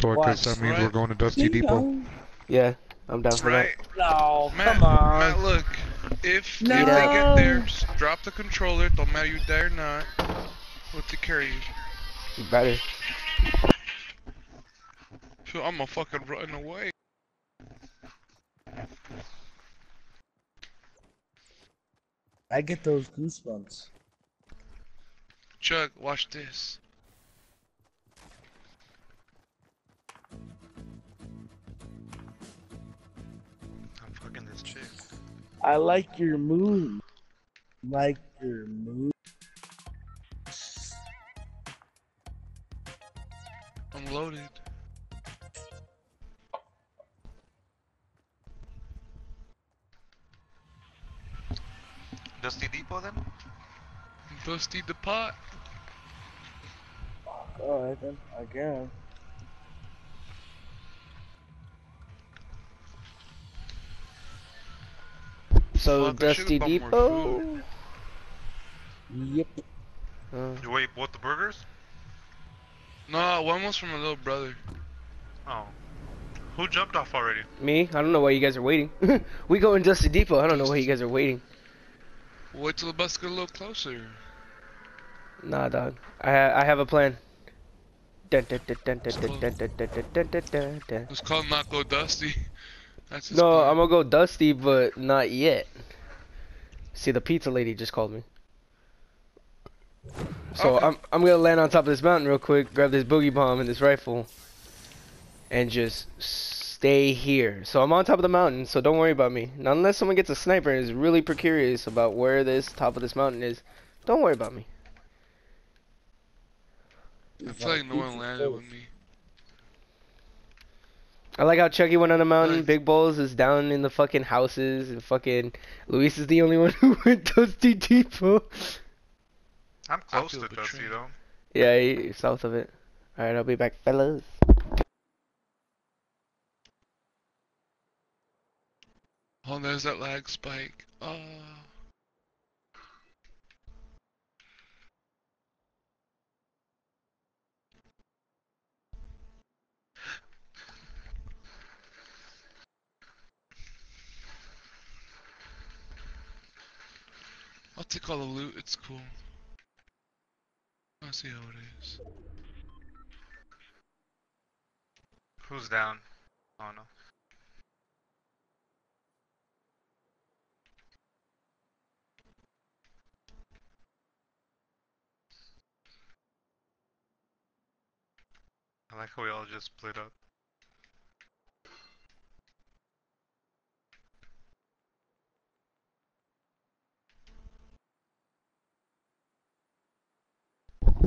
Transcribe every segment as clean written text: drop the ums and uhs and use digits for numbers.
So I guess that means we're going to Dusty Depot. Yeah, I'm down for that. No, Matt, come on. Matt, look. If they get there, just drop the controller. Don't matter you die or not. We'll take care of you. You better. So I'm gonna fucking run away. I get those goosebumps. Chug, watch this. I'm fucking this chick. I like your move. Like your move. I'm loaded. Dusty Depot then? Dusty the pot. Alright then, I guess. So Dusty Depot? Yep. You wait, what, the burgers? No, one was from a little brother. Oh. Who jumped off already? Me? I don't know why you guys are waiting. We go in Dusty Depot, I don't know why you guys are waiting. Wait till the bus get a little closer. Nah, dog. I have a plan. It's called not go Dusty. That's no, plan. I'm gonna go Dusty, but not yet. See, the pizza lady just called me. So okay. I'm gonna land on top of this mountain real quick, grab this boogie bomb and this rifle, and just stay here. So I'm on top of the mountain, so don't worry about me. Not unless someone gets a sniper and is really precarious about where this top of this mountain is. Don't worry about me. I feel like no one landed with me. I like how Chucky went on the mountain, like, Big Bowls is down in the fucking houses, and fucking Luis is the only one who went Dusty Depot. I'm close to Dusty though. Yeah, you're south of it. Alright, I'll be back, fellas. Oh, there's that lag spike. Oh. I'll take all the loot, it's cool. I'll see how it is. Who's down? Oh no. I like how we all just split up.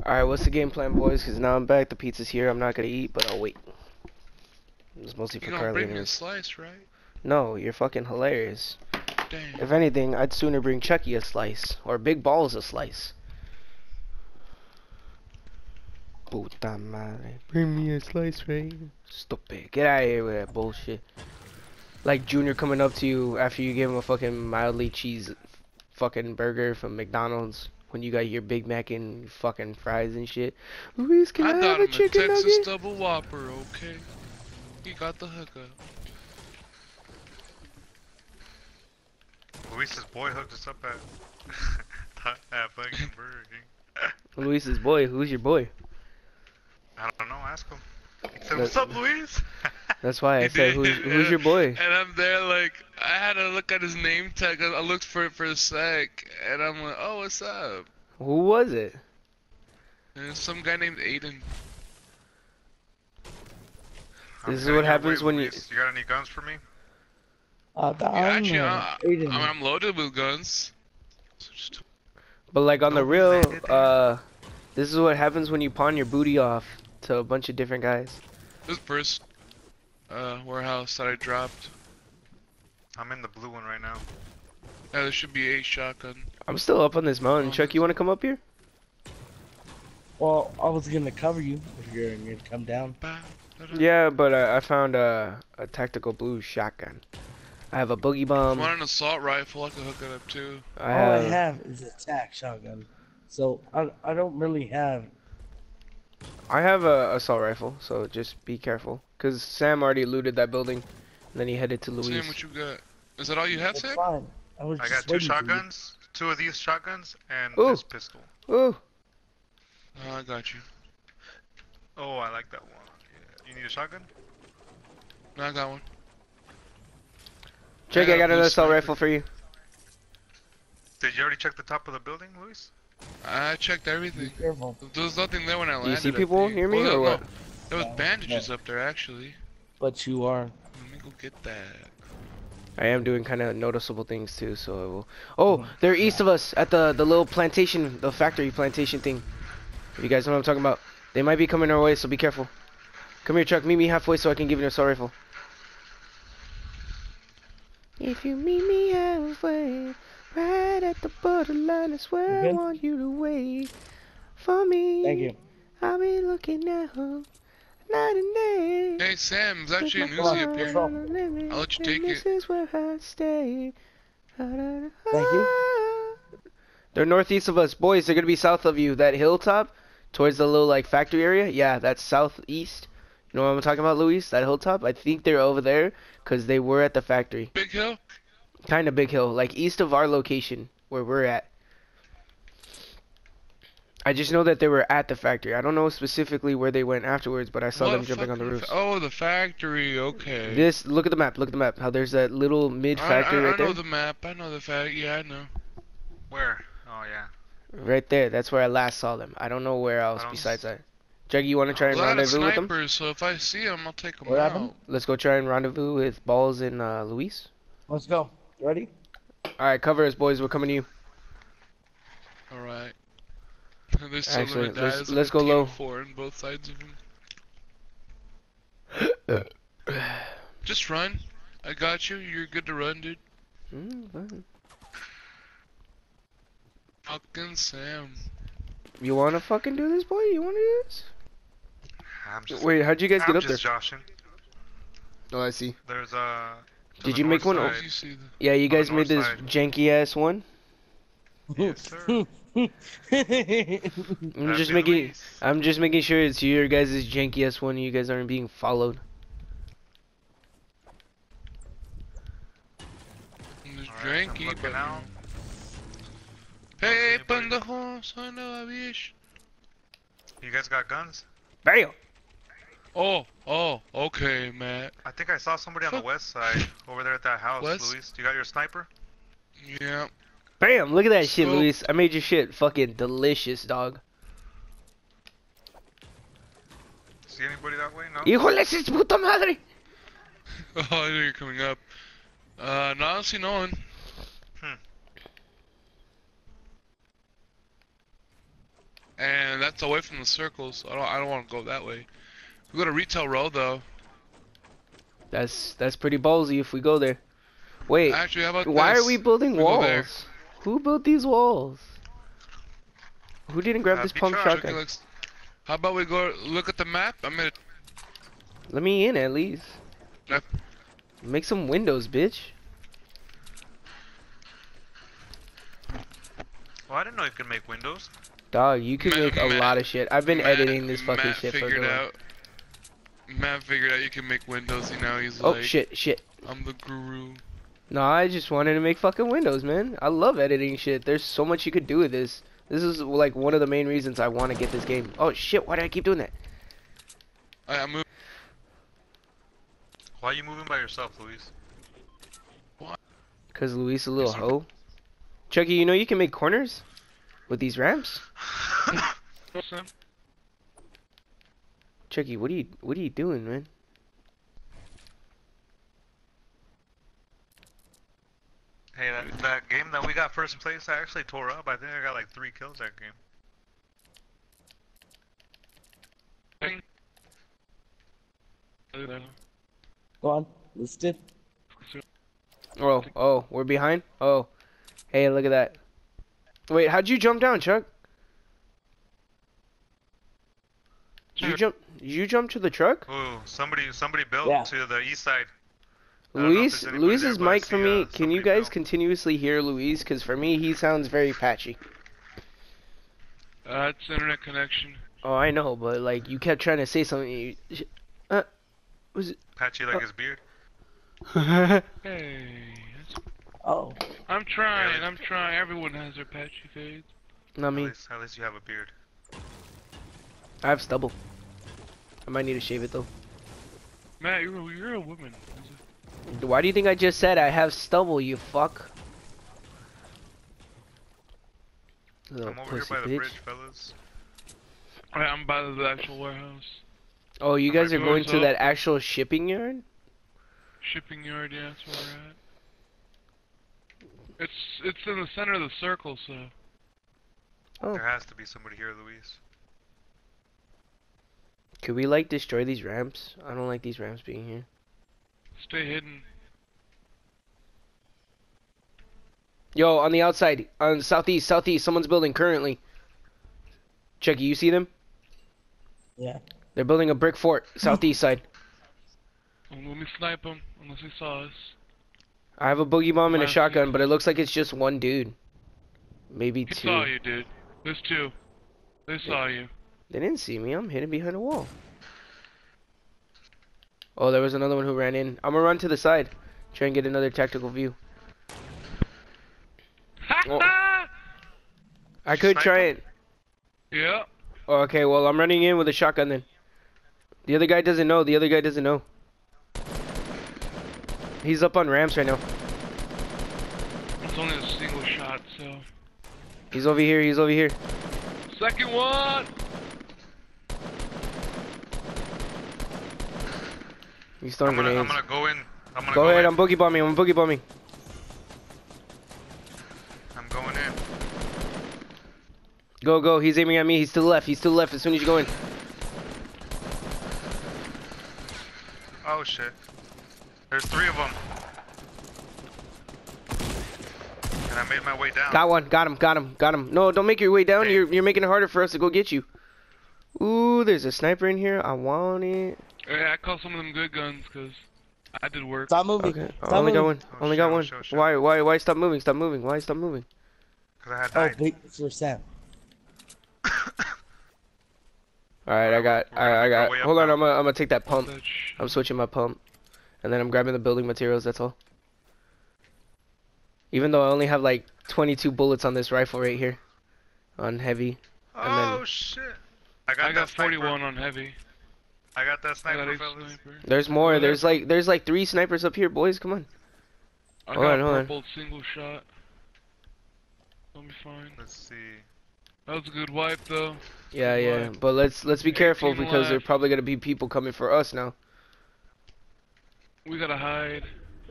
Alright, what's the game plan, boys? Because now I'm back, the pizza's here, I'm not going to eat, but I'll wait. It was mostly for Carly. You don't bring me a slice, right? No, you're fucking hilarious. Damn. If anything, I'd sooner bring Chucky a slice, or Big Balls a slice. Puta madre. Bring me a slice, right? Stupid. Get out of here with that bullshit. Like Junior coming up to you after you gave him a fucking mildly cheese fucking burger from McDonald's when you got your Big Mac and fucking fries and shit. Luis, can I have a chicken nugget? I thought him a Texas Double Whopper, okay? He got the hookup. Luis's boy hooked us up at fucking Burger King. Luis's boy? Who's your boy? I don't know, ask him. He said, what's up, Luis? That's why I said, who's your boy? And I'm there like, I had to look at his name tag, I looked for it for a sec, and I'm like, oh, what's up? Who was it? And it's some guy named Aiden. This is what happens when you... You got any guns for me? Actually, I'm loaded with guns. So just... But like on the real, this is what happens when you pawn your booty off to a bunch of different guys. This first warehouse that I dropped. I'm in the blue one right now. Yeah, there should be 8 shotgun. I'm still up on this mountain. Chuck, you want to come up here? Well, I was going to cover you if you're going to come down. Yeah, but I found a tactical blue shotgun. I have a boogie bomb. If you want an assault rifle, I can hook it up too. All I have is a tac shotgun. So I don't really have... I have a assault rifle, so just be careful. Cause Sam already looted that building, and then he headed to Louise. Sam, what you got? Is that all you had, Sam? I got two shotguns, two of these shotguns, and this pistol. Ooh. Oh, I got you. Oh, I like that one. Yeah. You need a shotgun? No, I got one. Jake, I got another assault rifle for you. Did you already check the top of the building, Luis? I checked everything. Be careful. There was nothing there when I landed. You see people near me or what? No. There was bandages up there, actually. But you are. Let me go get that. I am doing kind of noticeable things too, so I will. Oh, they're east of us at the little plantation, the factory plantation thing. If you guys know what I'm talking about. They might be coming our way, so be careful. Come here, Chuck. Meet me halfway so I can give you an assault rifle. If you meet me halfway, right at the borderline, I swear I want you to wait for me. Thank you. I'll be looking now, night and day. Hey, Sam, there's actually an Uzi up here. I'll let you take it. This is where I stay. Thank you. They're northeast of us. Boys, they're going to be south of you. That hilltop towards the little, like, factory area. Yeah, that's southeast. You know what I'm talking about, Luis? That hilltop? I think they're over there because they were at the factory. Big hill? Kind of big hill. Like, east of our location where we're at. I just know that they were at the factory. I don't know specifically where they went afterwards, but I saw them jumping on the roof. Oh, the factory. Okay. This, look at the map. Look at the map. How there's that little mid-factory right there. I know the map. I know the factory. Yeah, I know. Where? Oh, yeah. Right there. That's where I last saw them. I don't know where else besides that. Juggy, you want to try and rendezvous with them? So if I see them, I'll take them out. Let's go try and rendezvous with Balls and Luis. Let's go. You ready? All right, cover us, boys. We're coming to you. All right. Actually, let's go low. On both sides of them. Just run. I got you. You're good to run, dude. Fine. Fucking Sam. You wanna fucking do this, boy? You wanna do this? I'm just, wait, how'd you guys get up there? I'm just joshing. Oh, I see. There's a... Did you make one? Oh, you see yeah, you guys made this janky-ass one? Yes, sir. I'm just making sure it's your guys' janky-ass one and you guys aren't being followed. Right, janky, but now... Hey, pendejos, I know bitch. You guys got guns? Bam! Oh, okay, Matt. I think I saw somebody on the west side, over there at that house, Luis. You got your sniper? Yeah. Bam! Look at that shit, Luis. I made your shit fucking delicious, dog. See anybody that way? No? Híjoles, es puta madre! Oh, I knew you're coming up. No, I don't see no one. And that's away from the circles. So I don't want to go that way. We go to Retail Row though. That's pretty ballsy if we go there. Wait. Actually, how about why this? Are we building walls? Who built these walls? Who didn't grab this pump shotgun? Okay, how about we go look at the map? I'm gonna. Let me in at least. Yep. Make some windows, bitch. Well, I didn't know you could make windows. Dog, you can make a lot of shit. I've been editing this fucking shit for a minute. Matt figured out you can make windows, you know, he's like... Oh, shit. I'm the guru. No, I just wanted to make fucking windows, man. I love editing shit. There's so much you could do with this. This is, like, one of the main reasons I want to get this game. Oh, shit, why do I keep doing that? I'm moving. Why are you moving by yourself, Luis? What? Because Luis a little hoe. Chucky, you know you can make corners? With these ramps? Chucky, what are you doing, man? Hey, that game that we got first place, I actually tore up. I think I got like 3 kills that game. Go on, let's do it. Oh, we're behind? Oh. Hey, look at that. Wait, how'd you jump down, Chuck? You jumped to the truck? Ooh, somebody built to the east side. Luis's mic for me. Can you guys continuously hear Luis? Because for me, he sounds very patchy. It's internet connection. Oh, I know, but like you kept trying to say something. Was it? Pat you like his beard. Hey. Oh. I'm trying. I'm trying. Everyone has their patchy fades. Not me. At least you have a beard. I have stubble. I might need to shave it though. Matt, you're a woman. Why do you think I just said I have stubble, you fuck? Little I'm over here by the bridge, fellas. Right, I'm by the actual warehouse. Oh, you guys are going to that actual shipping yard? Shipping yard, yeah, that's where we're at. It's in the center of the circle, so... Oh. There has to be somebody here, Luis. Could we, like, destroy these ramps? I don't like these ramps being here. Stay hidden. Yo, on the outside. On southeast, southeast. Someone's building currently. Chucky, you see them? Yeah. They're building a brick fort. Southeast side. Let me snipe them, unless they saw us. I have a boogie bomb and a shotgun, but it looks like it's just one dude. Maybe two. They saw you, dude. There's two. They saw you. They didn't see me. I'm hidden behind a wall. Oh, there was another one who ran in. I'm gonna run to the side. Try and get another tactical view. Oh. I could try it. Yeah. Oh, okay, well, I'm running in with a shotgun then. The other guy doesn't know. The other guy doesn't know. He's up on ramps right now. It's only a single shot, so... He's over here. He's over here. Second one! He's throwing grenades. I'm gonna go in. I'm gonna go ahead. In. I'm boogie bombing. I'm boogie bombing. I'm going in. Go, go. He's aiming at me. He's to the left. He's to the left as soon as you go in. Oh, shit. There's three of them. And I made my way down. Got one. Got him. Got him. Got him. No, don't make your way down. Hey. You're making it harder for us to go get you. Ooh, there's a sniper in here. I want it. Yeah, I caught some of them good guns, cause I did work. Stop moving. Okay. Stop only moving. Got one. Oh, only got one. Show. Why stop moving? Stop moving. Why stop moving? Cause I had died. Oh, wait for Sam. All right, I got. Hold on, I'm gonna take that pump. I'm switching my pump, and then I'm grabbing the building materials. That's all. Even though I only have like 22 bullets on this rifle right here, on heavy. And oh then... shit! I got 41 on heavy. I got that sniper. There's more. There's like three snipers up here, boys. Come on. Hold on. Single shot. Let me find. Let's see. That was a good wipe though. Yeah, yeah. Wipe. But let's be careful because there are probably gonna be people coming for us now. We gotta hide.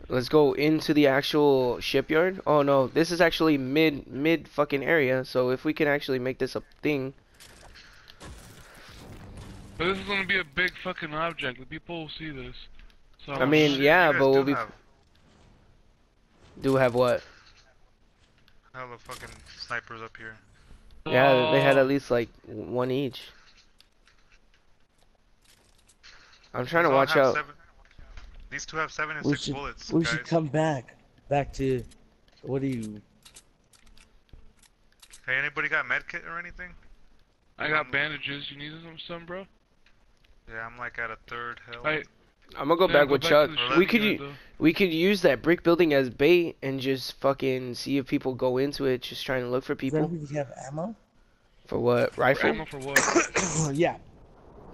Let's go into the actual shipyard. Oh no, this is actually mid fucking area. So if we can actually make this a thing. But this is gonna be a big fucking object. The people will see this. So I mean, yeah, but we'll be. Do have what? Hella fucking snipers up here. Yeah, they had at least like one each. I'm trying to watch out. These two have 7 and 6 bullets. We should come back to. What do you? Hey, anybody got medkit or anything? I got bandages. You need some, bro? Yeah, I'm like at a third hill. I'm gonna go back with Chuck. We could use that brick building as bait and just fucking see if people go into it, just trying to look for people. Do we have ammo? For what? Rifle? Ammo for what? Yeah.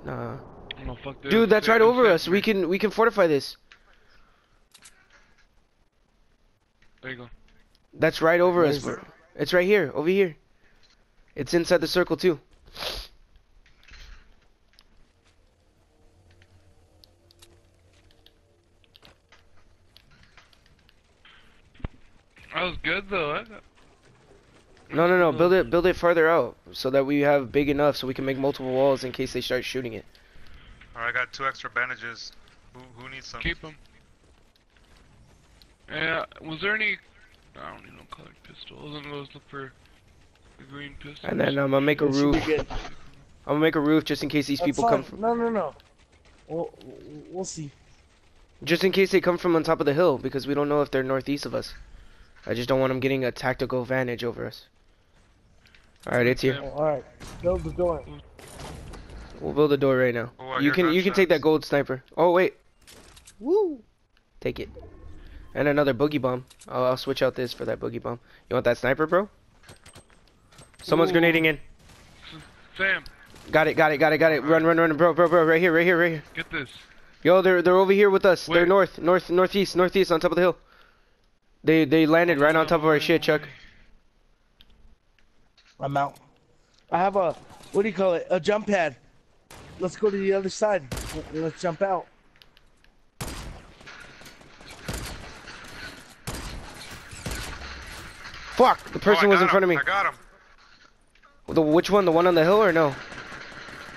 Nah. No, fuck this. Dude, that's right over us. We can fortify this. There you go. That's right over us. It's right here, over here. It's inside the circle too. That was good though. No. Build it farther out so that we have big enough so we can make multiple walls in case they start shooting it. All right, I got 2 extra bandages. Who needs some? Keep them. Yeah. Was there any? I don't need no colored pistol. I was gonna look for the green pistol. And then I'm gonna make a roof. I'm gonna make a roof just in case these people come from. No. We'll see. Just in case they come from on top of the hill because we don't know if they're northeast of us. I just don't want them getting a tactical advantage over us. Alright, it's here. Alright, build the door. We'll build a door right now. Oh, you can take that gold sniper. Oh wait. Woo! Take it. And another boogie bomb. I'll switch out this for that boogie bomb. You want that sniper, bro? Someone's grenading in. Sam. Got it. Run, bro. Right here. Get this. Yo, they're over here with us. Wait. They're northeast on top of the hill. They landed right on top of our shit, Chuck. I'm out. I have a, what do you call it? A jump pad. Let's go to the other side. Let's jump out. Fuck! The person was in front of me. I got him. Which one? The one on the hill or no?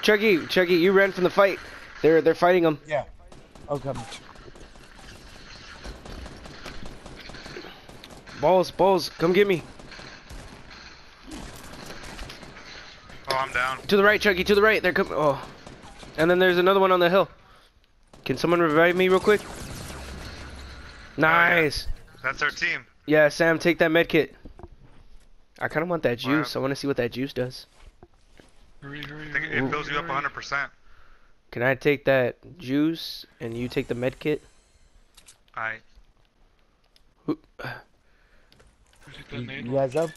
Chuggy, you ran from the fight. They're fighting him. Yeah. Okay. Balls, come get me. Oh, I'm down. To the right, Chuggy, to the right. They're coming. Oh. And then there's another one on the hill. Can someone revive me real quick? Nice. Oh, yeah. That's our team. Yeah, Sam, take that med kit. I kind of want that juice. Wow. I want to see what that juice does. Hurry, it fills you up 100%. Can I take that juice and you take the med kit? Alright. You guys up?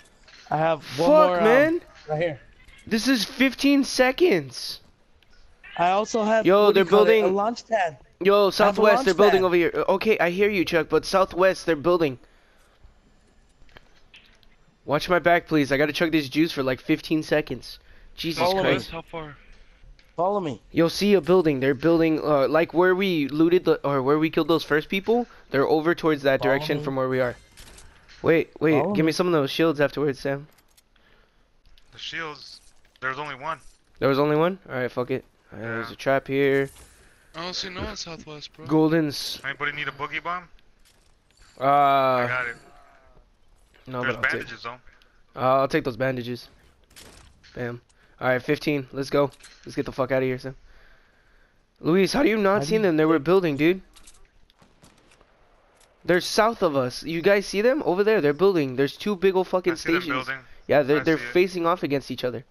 I have one more. Fuck, man. Right here. This is 15 seconds. I also have. Yo, they're building a launch pad. Yo, Southwest, they're building over here. Okay, I hear you, Chuck, but Southwest, they're building. Watch my back, please. I gotta chug this juice for like 15 seconds. Jesus Christ. Follow us. How far? Follow me. You'll see a building. They're building, like where we looted or where we killed those first people. They're over towards that direction from where we are. Wait. Give me some of those shields afterwards, Sam. The shields. There's only one. There was only one? Alright, fuck it. All right, yeah. There's a trap here. I don't see no one Southwest, bro. Goldens. Anybody need a boogie bomb? I got it. No, there's bandages, though. I'll take those bandages. Bam. Alright, 15. Let's go. Let's get the fuck out of here, Sam. Luis, how do you not see them? They were building, dude. They're south of us. You guys see them? Over there, they're building. There's two big old fucking stations. Yeah, they're facing off against each other.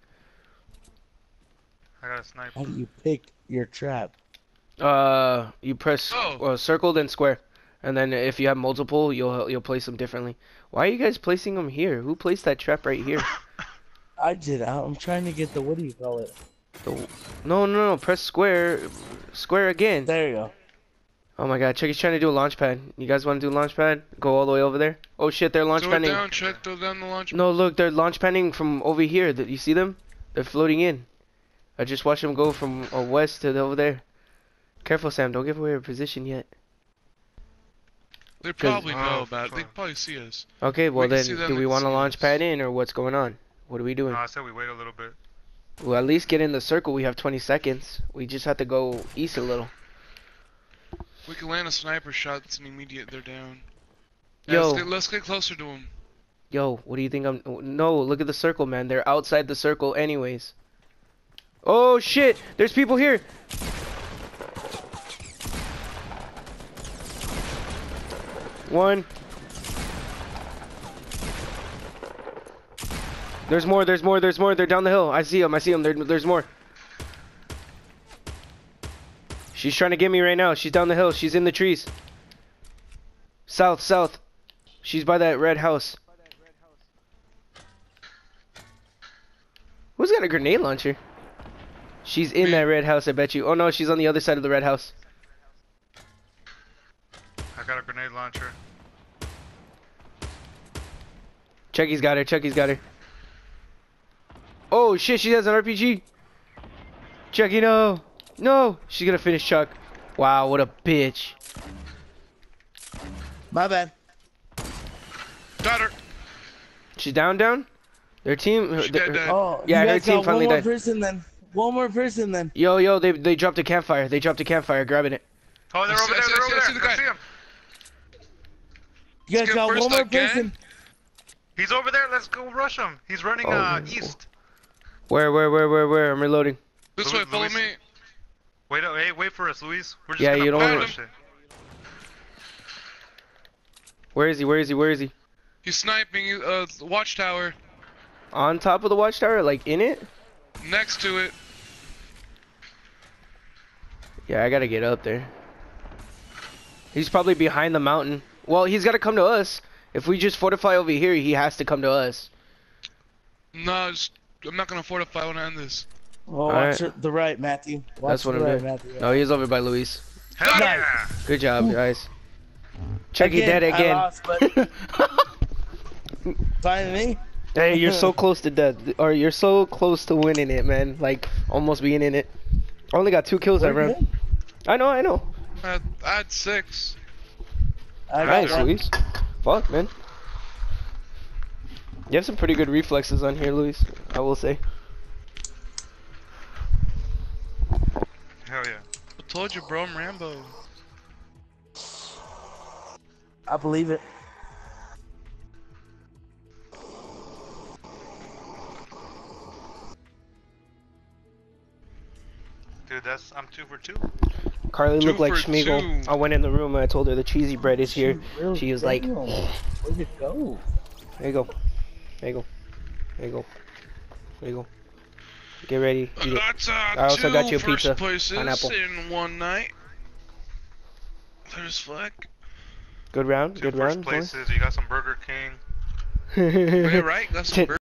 I got a sniper. How do you pick your trap? You press circle, then square. And then if you have multiple, you'll place them differently. Why are you guys placing them here? Who placed that trap right here? I did. I'm trying to get the, what do you call it? No. Press square. Square again. There you go. Oh my god. Chucky's trying to do a launch pad. You guys want to do a launch pad? Go all the way over there. Oh shit, they're launch padding. Throw it down, Chuck. Throw down the launch pad. No, look. They're launch padding from over here. You see them? They're floating in. I just watched them go from west to over there. Careful, Sam. Don't give away your position yet. They probably know about it. They probably see us. Okay, well then, do we want to launch pad in or what's going on? What are we doing? No, I said we wait a little bit. Well, at least get in the circle. We have 20 seconds. We just have to go east a little. We can land a sniper shot. That's an immediate. They're down. Yeah, yo, let's get closer to them. Yo, what do you think? No, look at the circle, man. They're outside the circle, anyways. Oh shit! There's people here. One. There's more. They're down the hill. I see them. There's more. She's trying to get me right now. She's down the hill. She's in the trees. South. She's by that red house. Who's got a grenade launcher? She's in that red house, I bet you. Oh no, she's on the other side of the red house. I got a grenade launcher. Chucky's got her. Oh shit, she has an RPG. Chucky, no. She's gonna finish Chuck. Wow, what a bitch. My bad. Got her. She's down. Their team. She died. Oh, yeah, their team finally died. One more person then. Yo, they dropped a campfire. Grabbing it. Oh, they're over there. I see him. You guys got one more person. He's over there. Let's go rush him. He's running east. Where? I'm reloading. This way, follow me. Wait for us, Luis. We're just gonna rush it. Where is he? He's sniping watchtower. On top of the watchtower, like in it? Next to it. Yeah, I gotta get up there. He's probably behind the mountain. Well, he's gotta come to us. If we just fortify over here, he has to come to us. No, I'm not gonna fortify when I end this. Oh, watch the right, Matthew. Watch that's what I'm doing. Right, Matthew. Oh, he's over by Luis. Nice. Good job, guys. Checky dead again. I lost, but... Find me. Hey, you're so close to death, or you're so close to winning it, man. Like almost being in it. I only got 2 kills that round. I know. I had 6. Nice, Luis. Fuck, man. You have some pretty good reflexes on here, Luis. I will say. Hell yeah. I told you, bro. I'm Rambo. I believe it. Dude, that's I'm 2 for 2. Carly looked like Schmeagol. I went in the room and I told her the cheesy bread is here. She was like, "Where'd it go? There you go. There you go. There you go. There you go. Get ready. Eat it. I also got you a pizza, pineapple. In one night. There's Fleck. Good round. Good round. Places. You got some Burger King. Right? Got some Burger